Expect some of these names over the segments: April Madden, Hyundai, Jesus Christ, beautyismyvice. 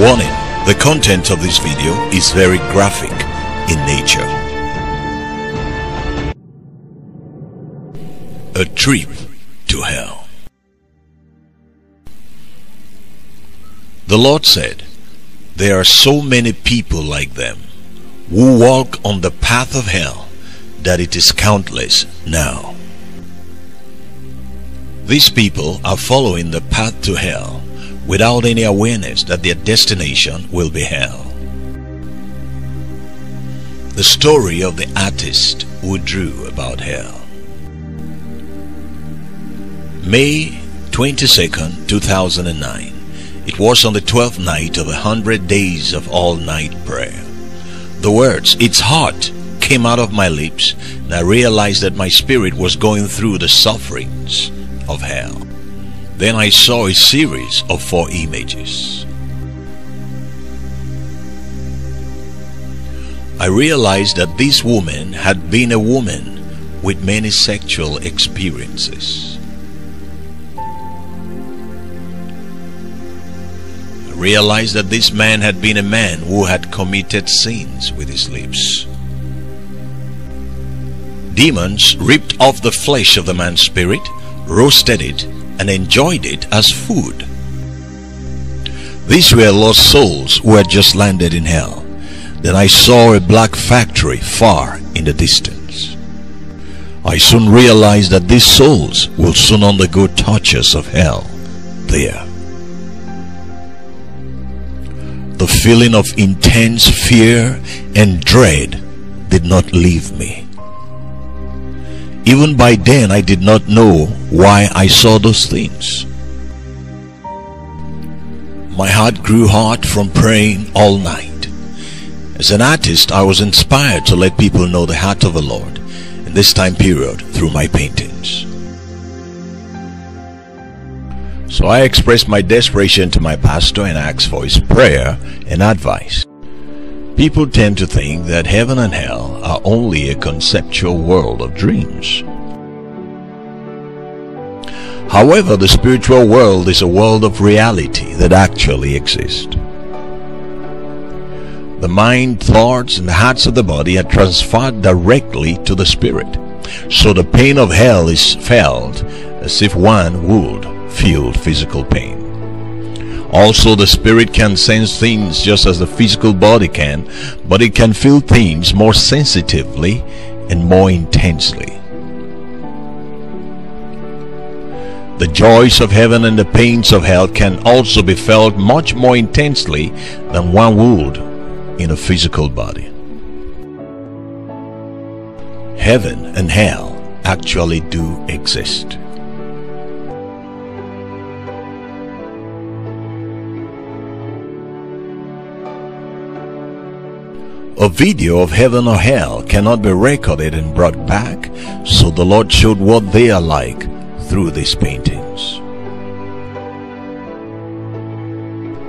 Warning, the content of this video is very graphic in nature. A trip to hell. The Lord said, "There are so many people like them who walk on the path of hell that it is countless now." These people are following the path to hell without any awareness that their destination will be hell. The story of the artist who drew about hell. May 22nd, 2009. It was on the 12th night of 100 days of all-night prayer. The words, "It's hot," came out of my lips, and I realized that my spirit was going through the sufferings of hell. Then I saw a series of 4 images. I realized that this woman had been a woman with many sexual experiences. I realized that this man had been a man who had committed sins with his lips. Demons ripped off the flesh of the man's spirit, roasted it, and enjoyed it as food. These were lost souls who had just landed in hell. Then I saw a black factory far in the distance. I soon realized that these souls will soon undergo tortures of hell there. The feeling of intense fear and dread did not leave me. Even by then I did not know why I saw those things. My heart grew hot from praying all night. As an artist, I was inspired to let people know the heart of the Lord in this time period through my paintings. So I expressed my desperation to my pastor and asked for his prayer and advice. People tend to think that heaven and hell are only a conceptual world of dreams. However, the spiritual world is a world of reality that actually exists. The mind, thoughts, and hearts of the body are transferred directly to the spirit, so the pain of hell is felt as if one would feel physical pain. Also, the spirit can sense things just as the physical body can, but it can feel things more sensitively and more intensely. The joys of heaven and the pains of hell can also be felt much more intensely than one would in a physical body. Heaven and hell actually do exist. A video of heaven or hell cannot be recorded and brought back, so the Lord showed what they are like through these paintings.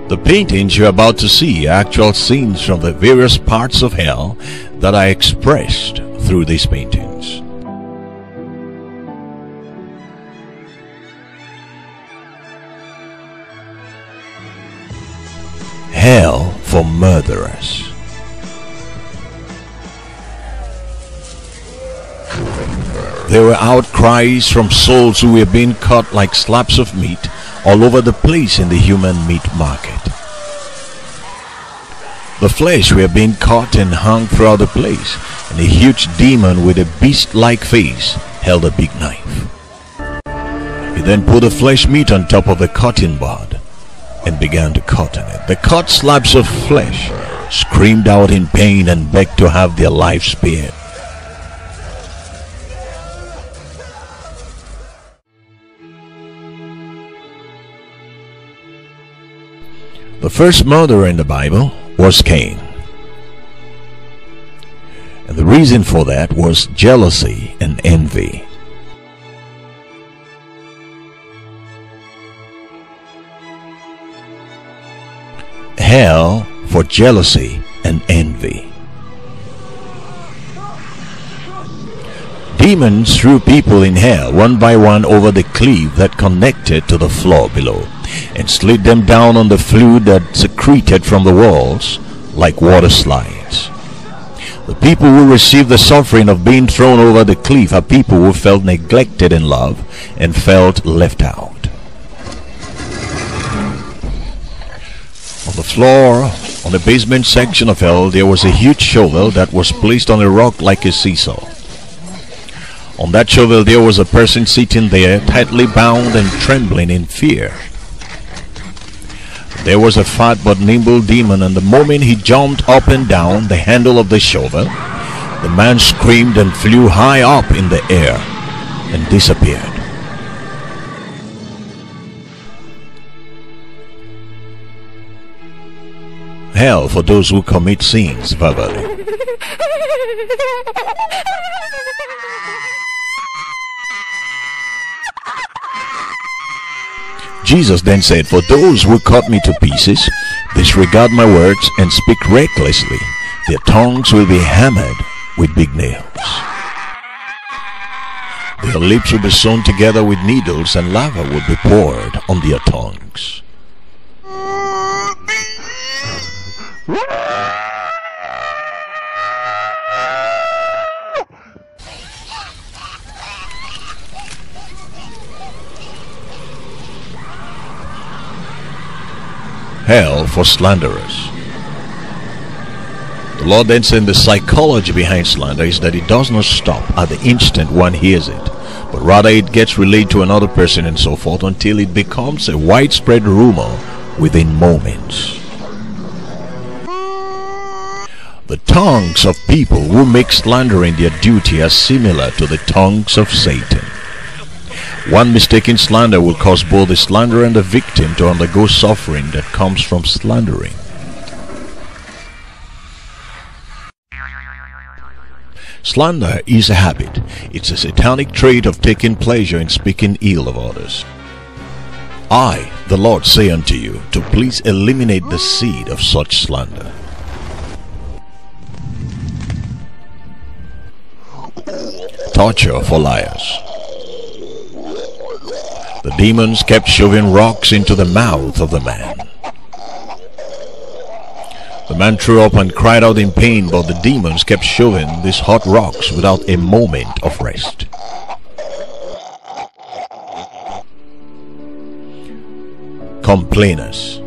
The paintings you are about to see are actual scenes from the various parts of hell that I expressed through these paintings. Hell for murderers. There were outcries from souls who were being cut like slabs of meat all over the place in the human meat market. The flesh were being cut and hung throughout the place, and a huge demon with a beast-like face held a big knife. He then put the flesh meat on top of the cutting board and began to cut on it. The cut slabs of flesh screamed out in pain and begged to have their lives spared. The first murderer in the Bible was Cain, and the reason for that was jealousy and envy. Hell for jealousy and envy. Demons threw people in hell one by one over the cliff that connected to the floor below. and slid them down on the fluid that secreted from the walls like water slides. The people who received the suffering of being thrown over the cliff are people who felt neglected in love and felt left out. On the floor, on the basement section of hell, there was a huge shovel that was placed on a rock like a seesaw. On that shovel there was a person sitting there, tightly bound and trembling in fear. There was a fat but nimble demon, and the moment he jumped up and down the handle of the shovel, the man screamed and flew high up in the air and disappeared. Hell for those who commit sins verbally. Jesus then said, "For those who cut me to pieces, disregard my words, and speak recklessly, their tongues will be hammered with big nails. Their lips will be sewn together with needles, and lava will be poured on their tongues." Hell for slanderers. The Lord then said the psychology behind slander is that it does not stop at the instant one hears it, but rather it gets relayed to another person and so forth until it becomes a widespread rumor within moments. The tongues of people who make slandering their duty are similar to the tongues of Satan. One mistaken slander will cause both the slanderer and the victim to undergo suffering that comes from slandering. Slander is a habit. It's a satanic trait of taking pleasure in speaking ill of others. I, the Lord, say unto you to please eliminate the seed of such slander. Torture for liars. The demons kept shoving rocks into the mouth of the man. The man threw up and cried out in pain, but the demons kept shoving these hot rocks without a moment of rest. Complainers.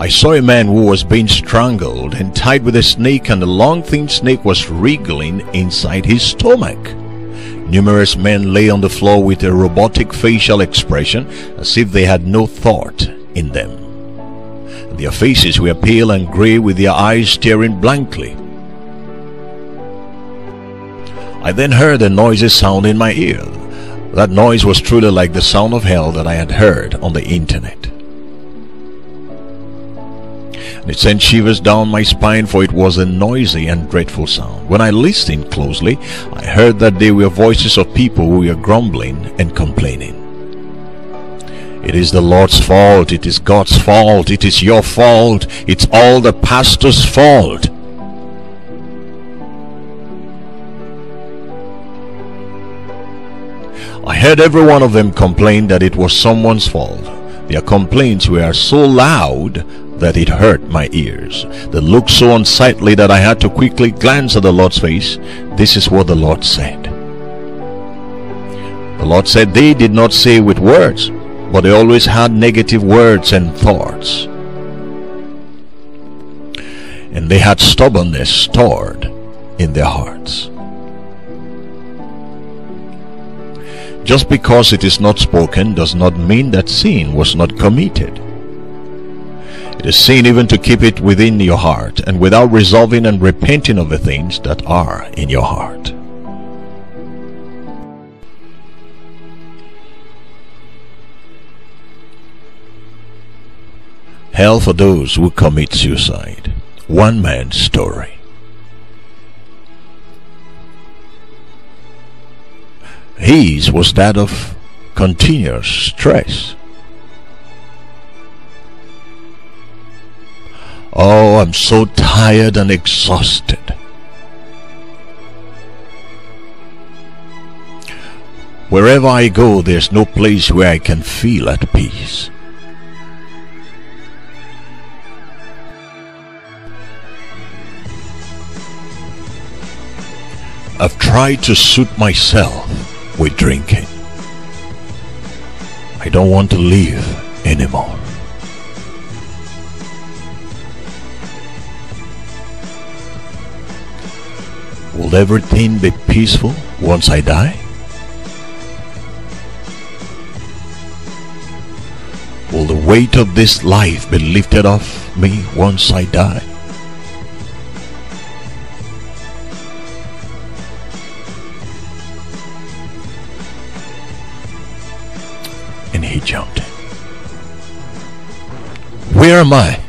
I saw a man who was being strangled and tied with a snake, and the long thin snake was wriggling inside his stomach. Numerous men lay on the floor with a robotic facial expression as if they had no thought in them. Their faces were pale and grey, with their eyes staring blankly. I then heard a noisy sound in my ear. That noise was truly like the sound of hell that I had heard on the internet. It sent shivers down my spine, for it was a noisy and dreadful sound. When I listened closely, I heard that there were voices of people who were grumbling and complaining. It is the Lord's fault, it is God's fault, it is your fault, it's all the pastor's fault. I heard every one of them complain that it was someone's fault. Their complaints were so loud that it hurt my ears. They looked so unsightly that I had to quickly glance at the Lord's face. This is what the Lord said. The Lord said, "They did not say with words, but they always had negative words and thoughts. And they had stubbornness stored in their hearts." Just because it is not spoken does not mean that sin was not committed. It is sin even to keep it within your heart, and without resolving and repenting of the things that are in your heart. Hell for those who commit suicide. One man's story. His was that of continuous stress. "Oh, I'm so tired and exhausted." "Wherever I go, there's no place where I can feel at peace." I've tried to suit myself with drinking. I don't want to live anymore. Will everything be peaceful once I die? Will the weight of this life be lifted off me once I die? And he jumped in. Where am I?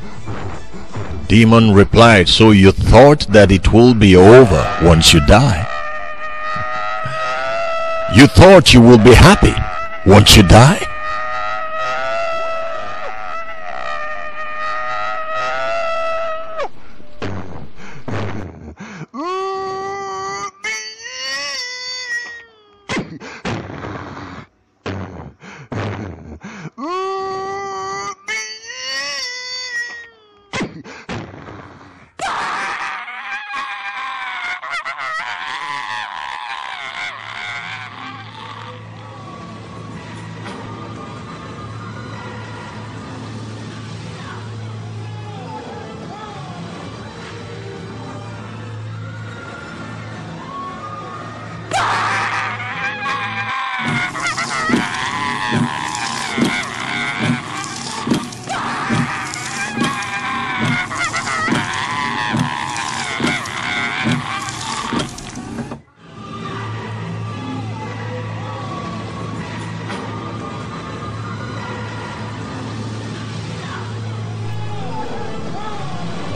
Demon replied, so you thought that it will be over once you die? You thought you will be happy once you die?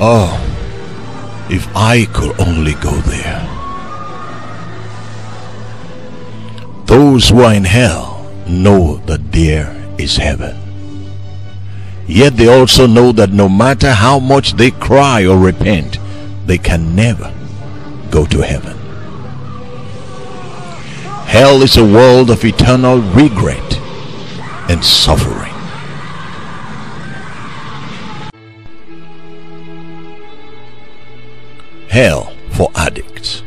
Oh, if I could only go there. Those who are in hell know that there is heaven. Yet they also know that no matter how much they cry or repent, they can never go to heaven. Hell is a world of eternal regret and suffering. Hell for addicts.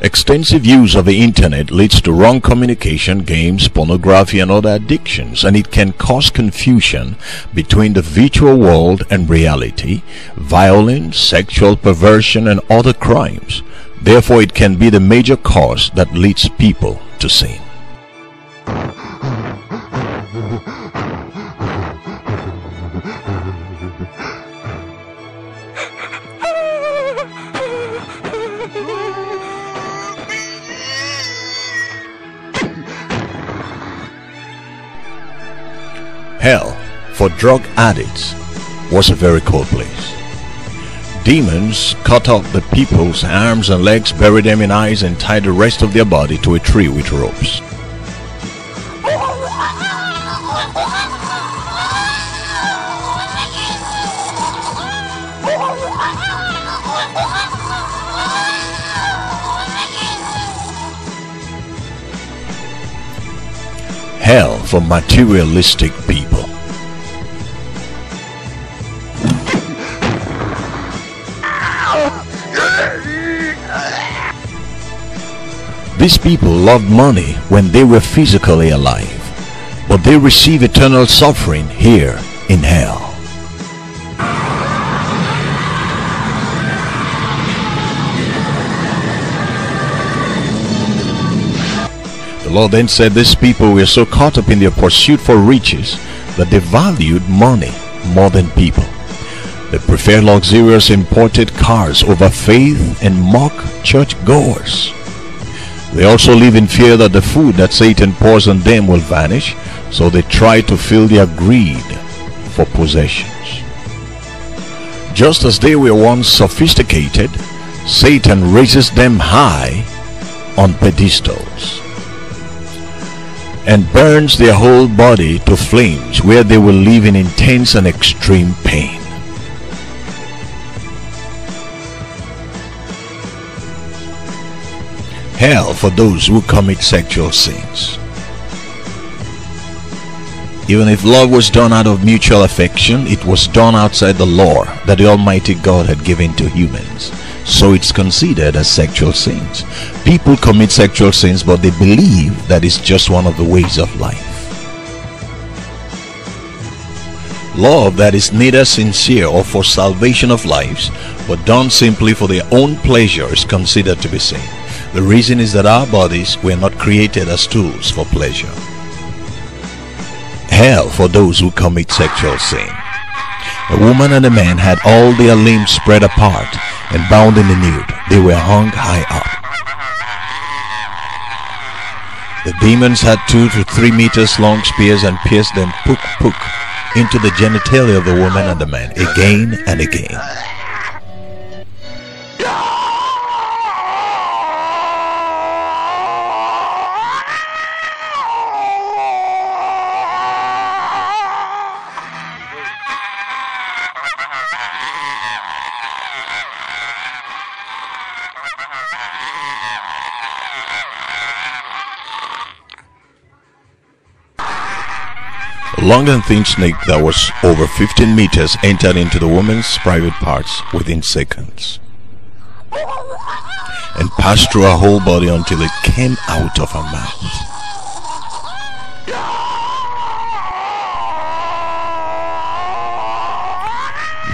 Extensive use of the internet leads to wrong communication, games, pornography and other addictions, and it can cause confusion between the virtual world and reality, violence, sexual perversion and other crimes. Therefore, it can be the major cause that leads people to sin. Hell for drug addicts was a very cold place. Demons cut off the people's arms and legs, buried them in ice and tied the rest of their body to a tree with ropes. Hell for materialistic people. These people loved money when they were physically alive, but they receive eternal suffering here in hell. The Lord then said, these people were so caught up in their pursuit for riches that they valued money more than people. They preferred luxurious imported cars over faith and mock churchgoers. They also live in fear that the food that Satan pours on them will vanish, so they try to fill their greed for possessions. Just as they were once sophisticated, Satan raises them high on pedestals and burns their whole body to flames, where they will live in intense and extreme pain. Hell for those who commit sexual sins. Even if love was done out of mutual affection, it was done outside the law that the Almighty God had given to humans. So it's considered as sexual sins. People commit sexual sins, but they believe that it's just one of the ways of life. Love that is neither sincere or for salvation of lives, but done simply for their own pleasure, is considered to be sin. The reason is that our bodies were not created as tools for pleasure. Hell for those who commit sexual sin. A woman and a man had all their limbs spread apart and bound in the nude. They were hung high up. The demons had 2 to 3 meters long spears and pierced them pook into the genitalia of the woman and the man again and again. A long and thin snake that was over 15 meters entered into the woman's private parts within seconds and passed through her whole body until it came out of her mouth.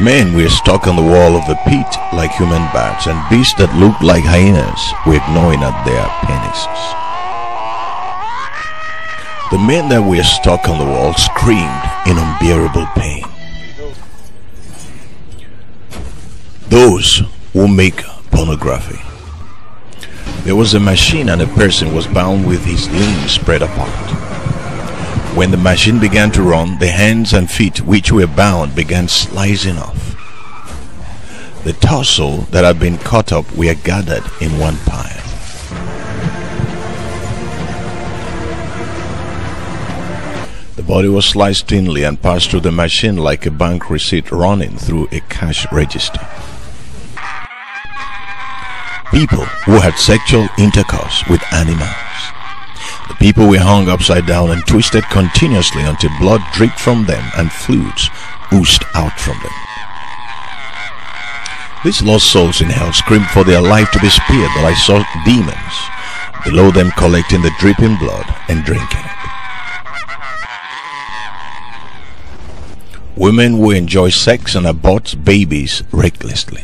Men were stuck on the wall of the pit like human bats, and beasts that looked like hyenas were gnawing at their penises. The men that were stuck on the wall screamed in unbearable pain. Those who make pornography. There was a machine, and a person was bound with his limbs spread apart. When the machine began to run, the hands and feet which were bound began slicing off. The torso that had been cut up were gathered in one pile. The body was sliced thinly and passed through the machine like a bank receipt running through a cash register. People who had sexual intercourse with animals. The people were hung upside down and twisted continuously until blood dripped from them and fluids oozed out from them. These lost souls in hell screamed for their life to be spared, but I saw demons below them collecting the dripping blood and drinking it. Women who enjoy sex and abort babies recklessly.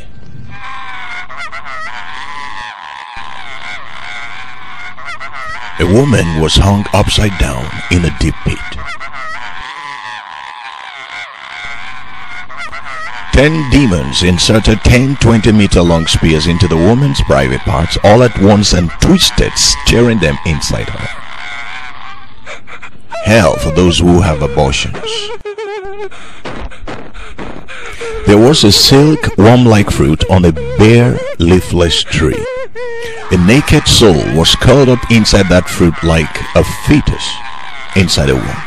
A woman was hung upside down in a deep pit. 10 demons inserted 10 20-meter long spears into the woman's private parts all at once and twisted, tearing them inside her. Hell for those who have abortions. There was a silk, worm-like fruit on a bare, leafless tree. A naked soul was curled up inside that fruit like a fetus inside a womb.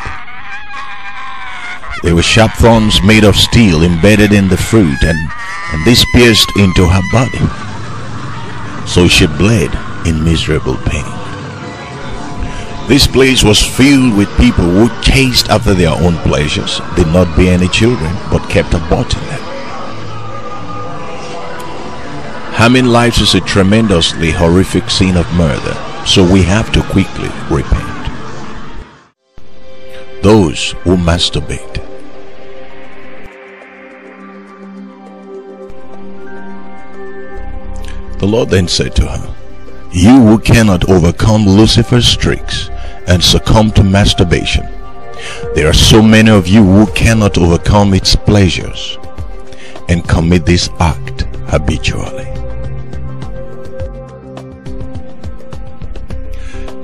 There were sharp thorns made of steel embedded in the fruit, and this pierced into her body. So she bled in miserable pain. This place was filled with people who chased after their own pleasures, did not bear any children, but kept aborting them. Harming lives is a tremendously horrific sin of murder, so we have to quickly repent. Those who masturbate. The Lord then said to her, "You who cannot overcome Lucifer's tricks and succumb to masturbation, there are so many of you who cannot overcome its pleasures and commit this act habitually.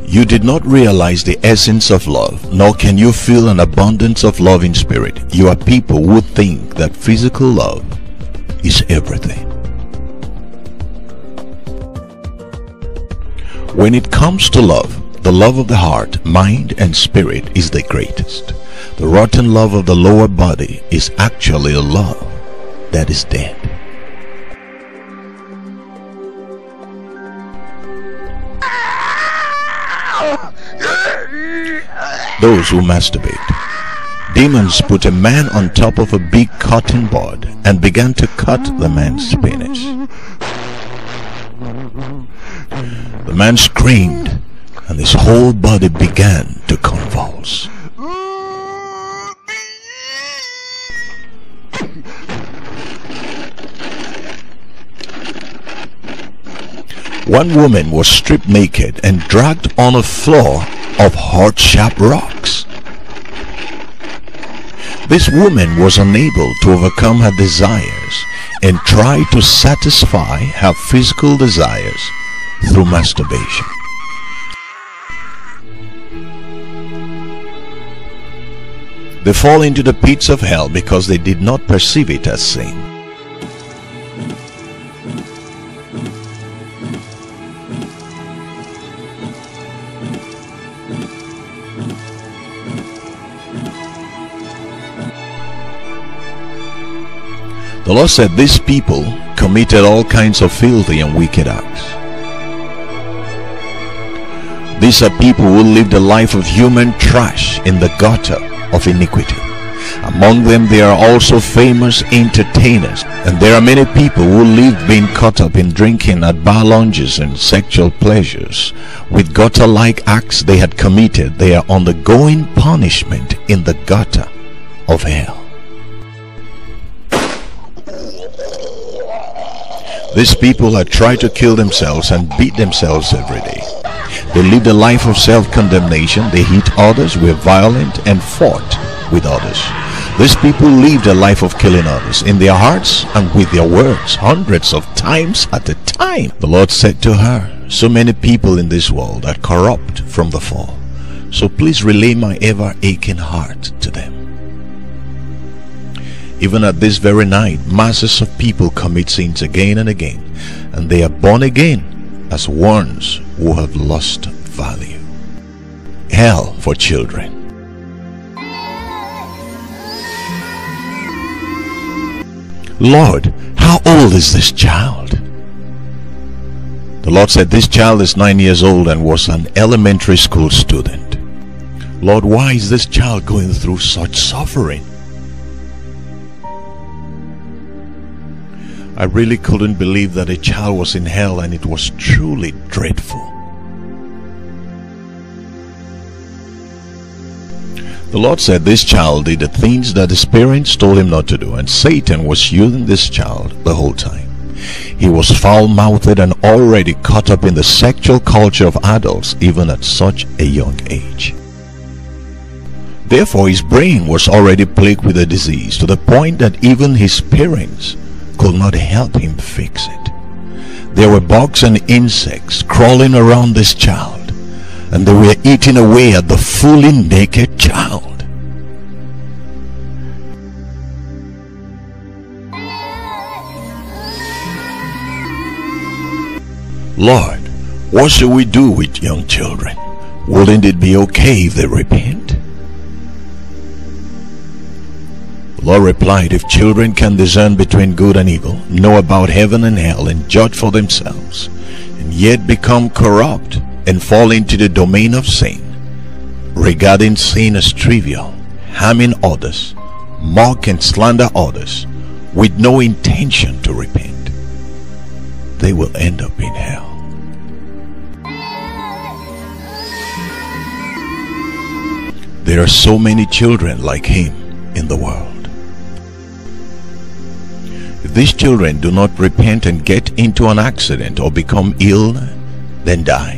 You did not realize the essence of love, nor can you feel an abundance of love in spirit. You are people who think that physical love is everything. When it comes to love, the love of the heart, mind, and spirit is the greatest. The rotten love of the lower body is actually the love that is dead. Those who masturbate. demons put a man on top of a big cotton board and began to cut the man's penis. The man screamed, and his whole body began to convulse. One woman was stripped naked and dragged on a floor of hard, sharp rocks. This woman was unable to overcome her desires and tried to satisfy her physical desires through masturbation. They fall into the pits of hell because they did not perceive it as sin. The Lord said these people committed all kinds of filthy and wicked acts. These are people who lived a life of human trash in the gutter of iniquity. Among them there are also famous entertainers, and there are many people who lived being caught up in drinking at bar lounges and sexual pleasures. With gutter-like acts they had committed, they are undergoing punishment in the gutter of hell. These people had tried to kill themselves and beat themselves every day. They lived a life of self-condemnation. They hit others, were violent, and fought with others. These people lived a life of killing others in their hearts and with their words, hundreds of times at a time. The Lord said to her, "So many people in this world are corrupt from the fall. So please relay my ever-aching heart to them." Even at this very night, masses of people commit sins again and again, and they are born again as ones who have lost value. Hell for children. "Lord, how old is this child?" The Lord said, "This child is 9 years old and was an elementary school student." "Lord, why is this child going through such suffering?" I really couldn't believe that a child was in hell, and it was truly dreadful. The Lord said this child did the things that his parents told him not to do, and Satan was using this child the whole time. He was foul-mouthed and already caught up in the sexual culture of adults even at such a young age. Therefore his brain was already plagued with a disease to the point that even his parents could not help him fix it. There were bugs and insects crawling around this child, and they were eating away at the fully naked child. "Lord, what should we do with young children? Wouldn't it be okay if they repent?" The Lord replied, "If children can discern between good and evil, know about heaven and hell, and judge for themselves, and yet become corrupt and fall into the domain of sin, regarding sin as trivial, harming others, mock and slander others, with no intention to repent, they will end up in hell." There are so many children like him in the world. If these children do not repent and get into an accident or become ill, then die,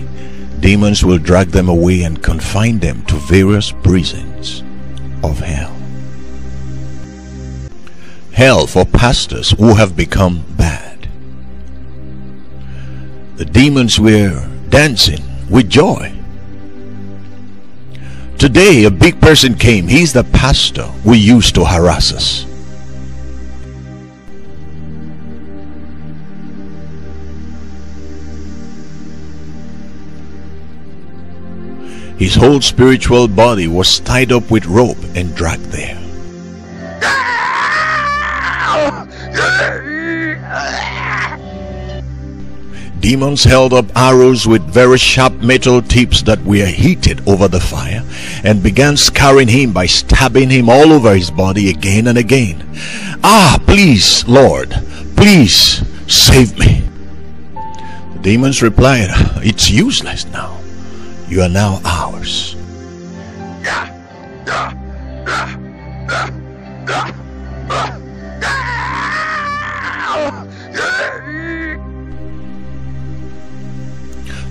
demons will drag them away and confine them to various prisons of hell. Hell for pastors who have become bad. The demons were dancing with joy. Today a big person came. He's the pastor we used to harass us. His whole spiritual body was tied up with rope and dragged there. demons held up arrows with very sharp metal tips that were heated over the fire and began scarring him by stabbing him all over his body again and again. Ah, please, Lord, please save me. The demons replied, it's useless now. You are now ours.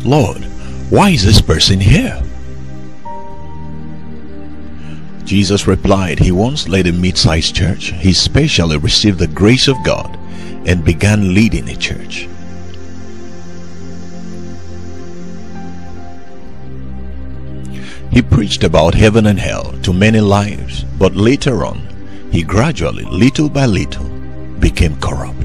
Lord, why is this person here? Jesus replied, he once led a mid-sized church. He specially received the grace of God and began leading a church. He preached about heaven and hell to many lives, but later on, he gradually, little by little, became corrupt.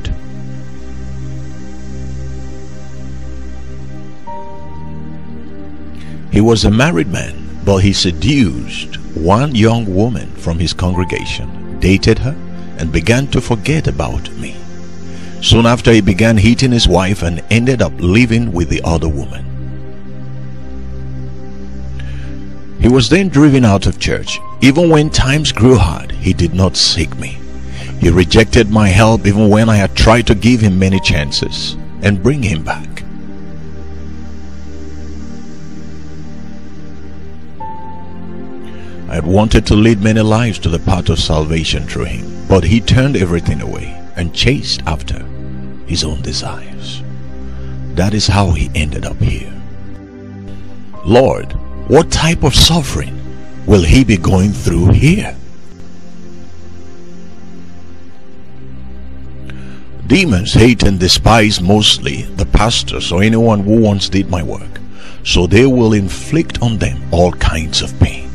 He was a married man, but he seduced one young woman from his congregation, dated her, and began to forget about me. Soon after, he began hitting his wife and ended up living with the other woman. He was then driven out of church. Even when times grew hard, he did not seek me. He rejected my help even when I had tried to give him many chances and bring him back. I had wanted to lead many lives to the path of salvation through him, but he turned everything away and chased after his own desires. That is how he ended up here. Lord, what type of suffering will he be going through here? Demons hate and despise mostly the pastors or anyone who once did my work, so they will inflict on them all kinds of pain.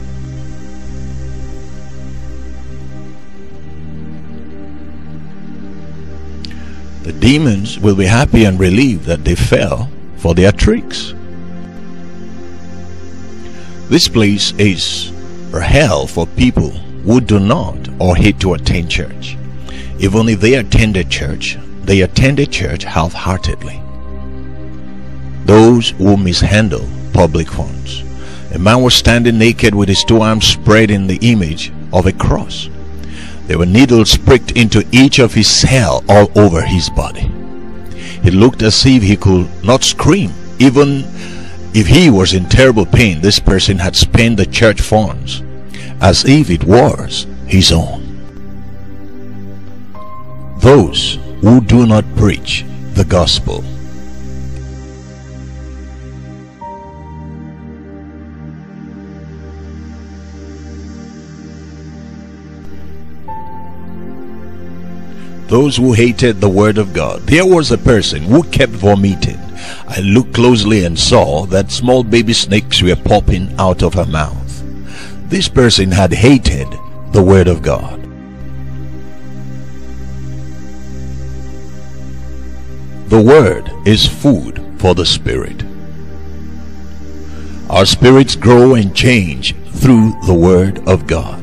The demons will be happy and relieved that they fell for their tricks. This place is hell for people who do not or hate to attend church. Even if they attend a church half-heartedly. Those who mishandle public funds. A man was standing naked with his two arms spread in the image of a cross. There were needles pricked into each of his cell all over his body. He looked as if he could not scream. Even if he was in terrible pain, this person had spent the church funds as if it was his own. Those who do not preach the gospel. Those who hated the word of God. There was a person who kept vomiting. I looked closely and saw that small baby snakes were popping out of her mouth. This person had hated the word of God. The word is food for the spirit. Our spirits grow and change through the word of God.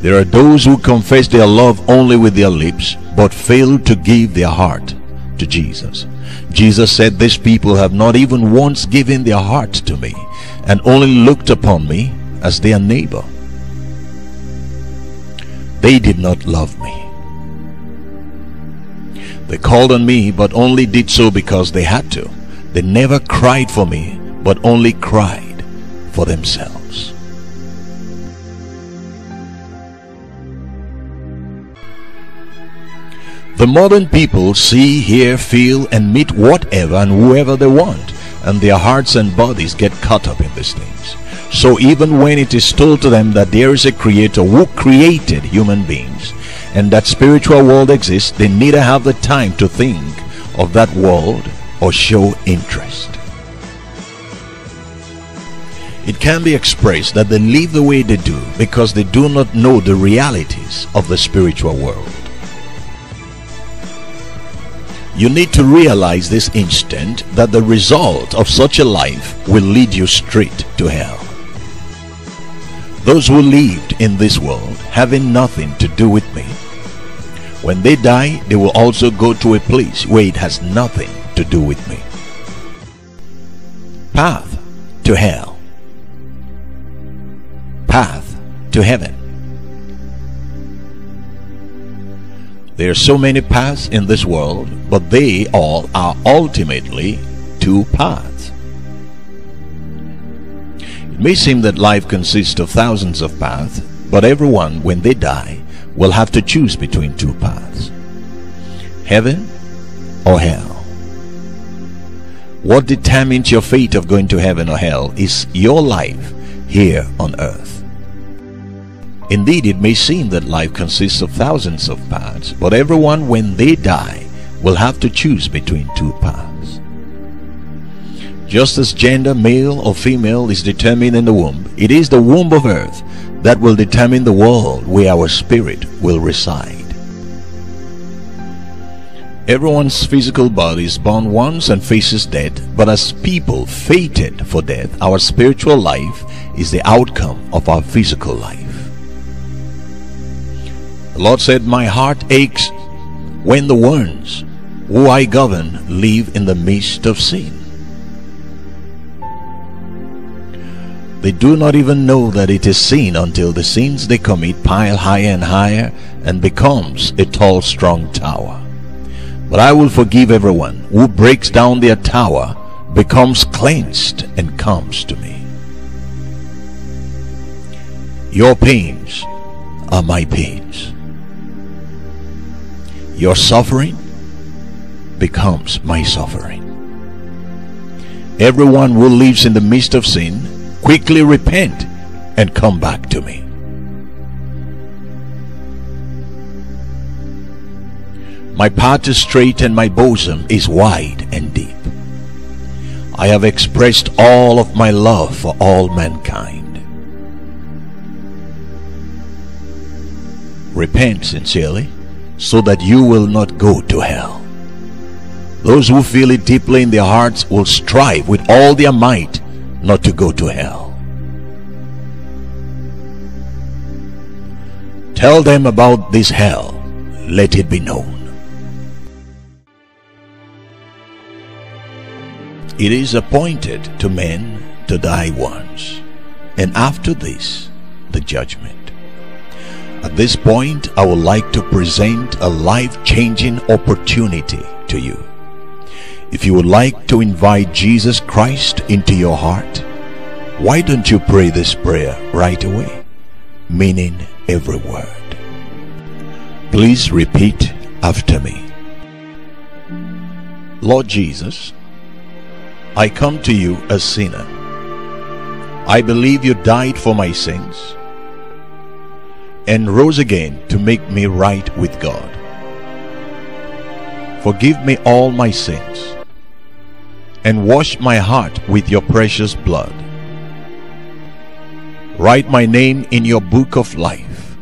There are those who confess their love only with their lips, but fail to give their heart to Jesus. Jesus said, these people have not even once given their heart to me, and only looked upon me as their neighbor. They did not love me. They called on me, but only did so because they had to. They never cried for me, but only cried for themselves. The modern people see, hear, feel, and meet whatever and whoever they want, and their hearts and bodies get caught up in these things. So even when it is told to them that there is a creator who created human beings and that spiritual world exists, they neither have the time to think of that world or show interest. It can be expressed that they live the way they do because they do not know the realities of the spiritual world. You need to realize this instant that the result of such a life will lead you straight to hell. Those who lived in this world having nothing to do with me, when they die, they will also go to a place where it has nothing to do with me. Path to hell. Path to heaven. There are so many paths in this world, but they all are ultimately two paths. It may seem that life consists of thousands of paths, but everyone, when they die, will have to choose between two paths: heaven or hell. What determines your fate of going to heaven or hell is your life here on earth. Indeed, it may seem that life consists of thousands of paths, but everyone, when they die, will have to choose between two paths. Just as gender, male or female, is determined in the womb, it is the womb of earth that will determine the world where our spirit will reside. Everyone's physical body is born once and faces death, but as people fated for death, our spiritual life is the outcome of our physical life. The Lord said, "My heart aches when the ones who I govern live in the midst of sin. They do not even know that it is sin until the sins they commit pile higher and higher and becomes a tall, strong tower. But I will forgive everyone who breaks down their tower, becomes cleansed and comes to me. Your pains are my pains. Your suffering becomes my suffering." Everyone who lives in the midst of sin, quickly repent and come back to me. My path is straight and my bosom is wide and deep. I have expressed all of my love for all mankind. Repent sincerely, so that you will not go to hell. Those who feel it deeply in their hearts will strive with all their might not to go to hell. Tell them about this hell. Let it be known. It is appointed to men to die once, and after this, the judgment. At this point, I would like to present a life-changing opportunity to you. If you would like to invite Jesus Christ into your heart, why don't you pray this prayer right away, meaning every word. Please repeat after me. Lord Jesus, I come to you a sinner. I believe you died for my sins and rose again to make me right with God. Forgive me all my sins and wash my heart with your precious blood. Write my name in your book of life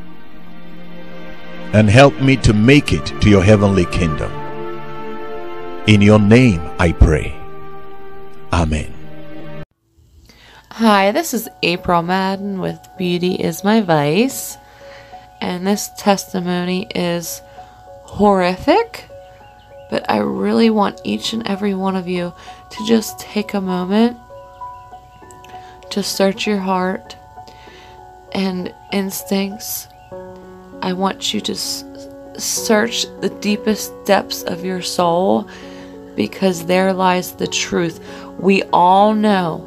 and help me to make it to your heavenly kingdom. In your name I pray. Amen. Hi, this is April Madden with Beauty is My Vice. And this testimony is horrific, but I really want each and every one of you to just take a moment to search your heart and instincts. I want you to search the deepest depths of your soul, because there lies the truth. We all know,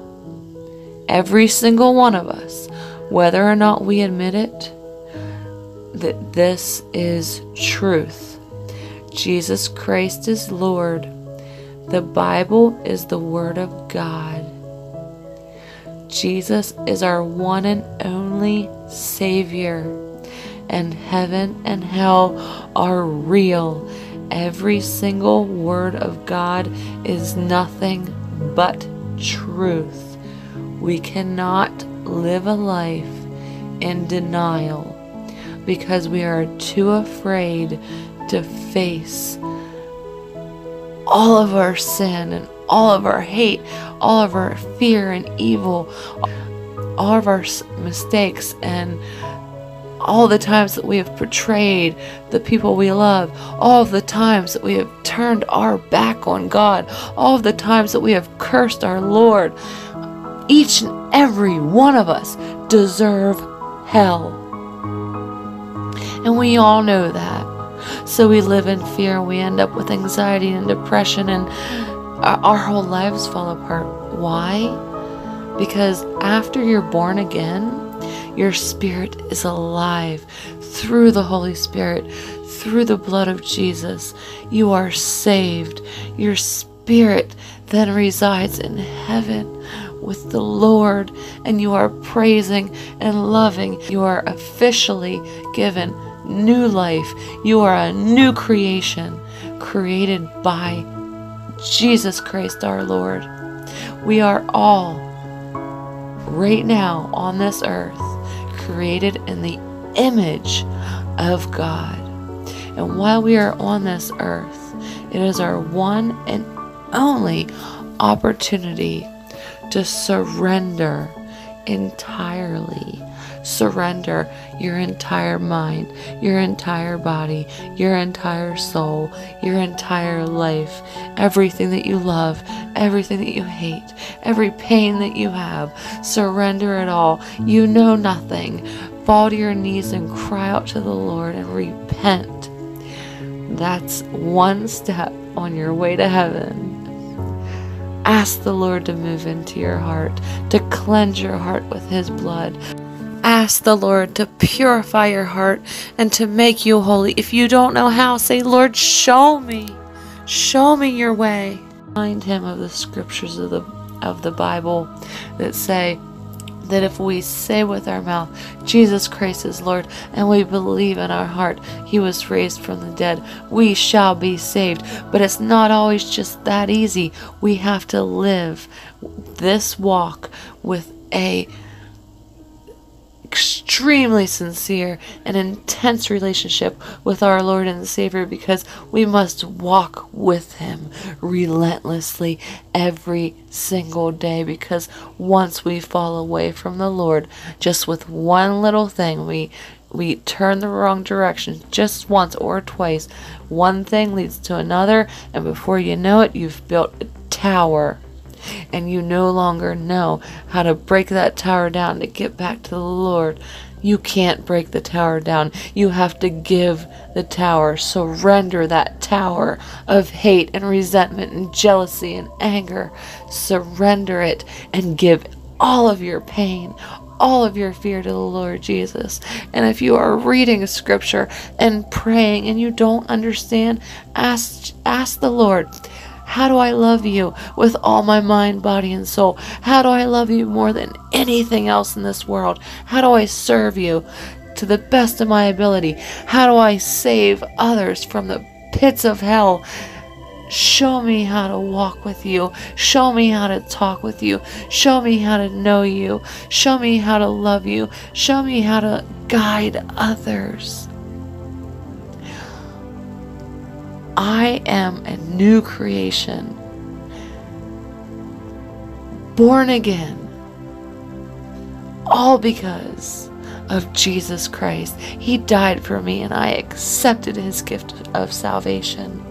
every single one of us, whether or not we admit it, that this is truth. Jesus Christ is Lord. The Bible is the Word of God. Jesus is our one and only Savior. And heaven and hell are real. Every single word of God is nothing but truth. We cannot live a life in denial, because we are too afraid to face all of our sin and all of our hate, all of our fear and evil, all of our mistakes and all the times that we have betrayed the people we love, all the times that we have turned our back on God, all the times that we have cursed our Lord. Each and every one of us deserve hell. And we all know that. So we live in fear, and we end up with anxiety and depression, and our whole lives fall apart. Why? Because after you're born again, your spirit is alive through the Holy Spirit, through the blood of Jesus. You are saved. Your spirit then resides in heaven with the Lord, and you are praising and loving. You are officially given new life. You are a new creation created by Jesus Christ our Lord. We are all right now on this earth created in the image of God. And while we are on this earth, it is our one and only opportunity to surrender entirely. Surrender your entire mind, your entire body, your entire soul, your entire life, everything that you love, everything that you hate, every pain that you have. Surrender it all. You know nothing. Fall to your knees and cry out to the Lord and repent. That's one step on your way to heaven. Ask the Lord to move into your heart, to cleanse your heart with His blood. Ask the Lord to purify your heart and to make you holy. If you don't know how, say, Lord, show me. Show me your way. Remind Him of the scriptures of the Bible that say that if we say with our mouth, Jesus Christ is Lord, and we believe in our heart He was raised from the dead, we shall be saved. But it's not always just that easy. We have to live this walk with a extremely sincere and intense relationship with our Lord and Savior, because we must walk with Him relentlessly every single day, because once we fall away from the Lord, just with one little thing, we turn the wrong direction just once or twice, one thing leads to another, and before you know it, you've built a tower. And you no longer know how to break that tower down to get back to the Lord. You can't break the tower down. You have to give the tower, surrender that tower of hate and resentment and jealousy and anger. Surrender it and give all of your pain, all of your fear to the Lord Jesus. And if you are reading scripture and praying and you don't understand, ask the Lord, how do I love you with all my mind, body, and soul? How do I love you more than anything else in this world? How do I serve you to the best of my ability? How do I save others from the pits of hell? Show me how to walk with you. Show me how to talk with you. Show me how to know you. Show me how to love you. Show me how to guide others. I am a new creation, born again, all because of Jesus Christ. He died for me, and I accepted His gift of salvation.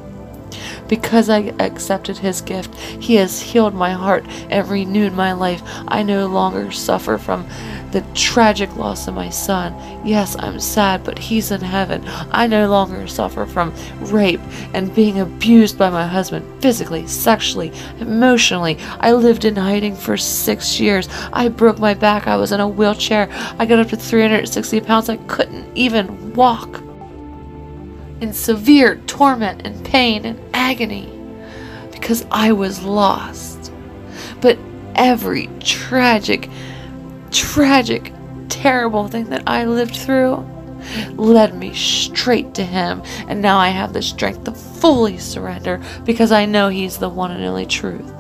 Because I accepted His gift, He has healed my heart and renewed my life. I no longer suffer from the tragic loss of my son. Yes, I'm sad, but he's in heaven. I no longer suffer from rape and being abused by my husband, physically, sexually, emotionally. I lived in hiding for 6 years. I broke my back. I was in a wheelchair. I got up to 360 pounds. I couldn't even walk. In severe torment and pain and agony, because I was lost. But every tragic, terrible thing that I lived through led me straight to Him, and now I have the strength to fully surrender, because I know He's the one and only truth.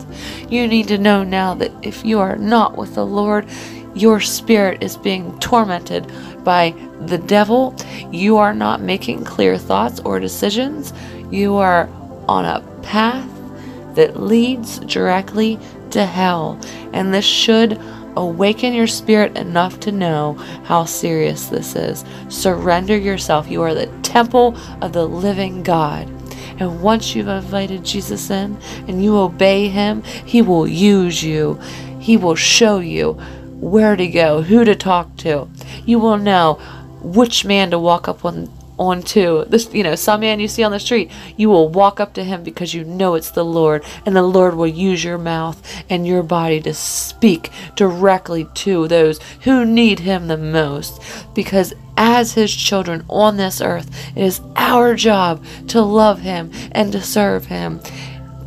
You need to know now that if you are not with the Lord, your spirit is being tormented by the devil. You are not making clear thoughts or decisions. You are on a path that leads directly to hell, and this should Awaken your spirit enough to know how serious this is. Surrender yourself. You are the temple of the living God. And once you've invited Jesus in and you obey him, he will use you. He will show you where to go, who to talk to. You will know which man to walk up onto. This, some man you see on the street, you will walk up to him because you know it's the Lord, and the Lord will use your mouth and your body to speak directly to those who need him the most. Because as his children on this earth, it is our job to love him and to serve him,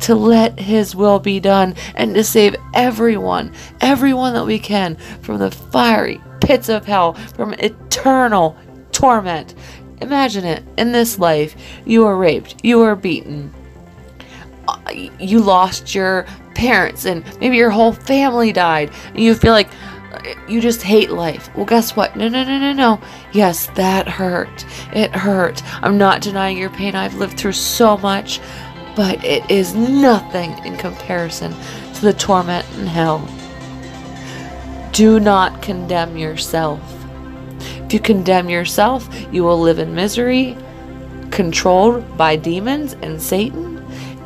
to let his will be done, and to save everyone that we can from the fiery pits of hell, from eternal torment. Imagine it. In this life, you were raped, you were beaten, you lost your parents, and maybe your whole family died, and you feel like you just hate life. Well, guess what? No. Yes, that hurt. It hurt. I'm not denying your pain. I've lived through so much, but it is nothing in comparison to the torment in hell. Do not condemn yourself. If you condemn yourself, you will live in misery, controlled by demons and Satan,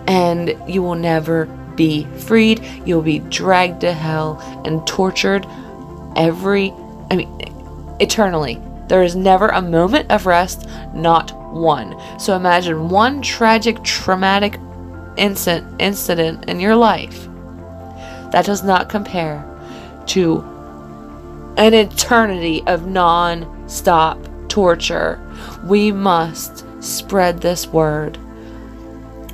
and you will never be freed. You'll be dragged to hell and tortured eternally. There is never a moment of rest, not one. So imagine one tragic, traumatic incident in your life. That does not compare to an eternity of non-stop torture. We must spread this word.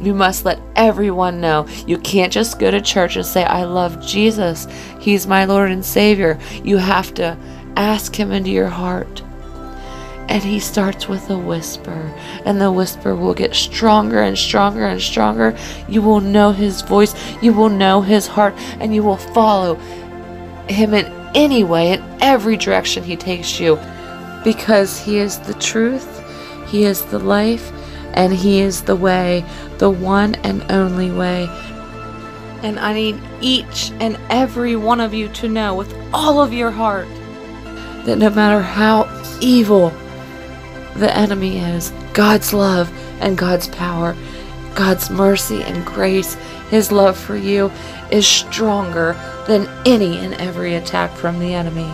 We must let everyone know. You can't just go to church and say, I love Jesus. He's my Lord and Savior. You have to ask him into your heart. And he starts with a whisper, and the whisper will get stronger and stronger and stronger. You will know his voice, you will know his heart, and you will follow him in any way, in every direction he takes you, because he is the truth, he is the life, and he is the way, the one and only way. And I need each and every one of you to know with all of your heart that no matter how evil the enemy is, God's love and God's power, God's mercy and grace, his love for you is stronger than any and every attack from the enemy.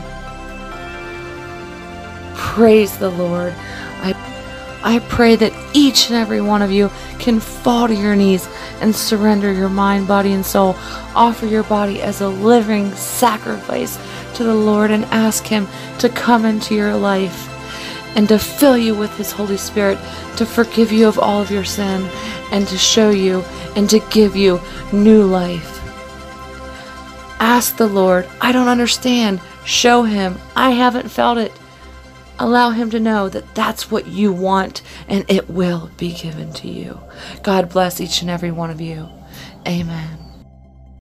Praise the Lord. I pray that each and every one of you can fall to your knees and surrender your mind, body, and soul. Offer your body as a living sacrifice to the Lord and ask him to come into your life and to fill you with his Holy Spirit, to forgive you of all of your sin, and to show you and to give you new life. Ask the Lord, I don't understand. Show him, I haven't felt it. Allow him to know that that's what you want, and it will be given to you. God bless each and every one of you. Amen.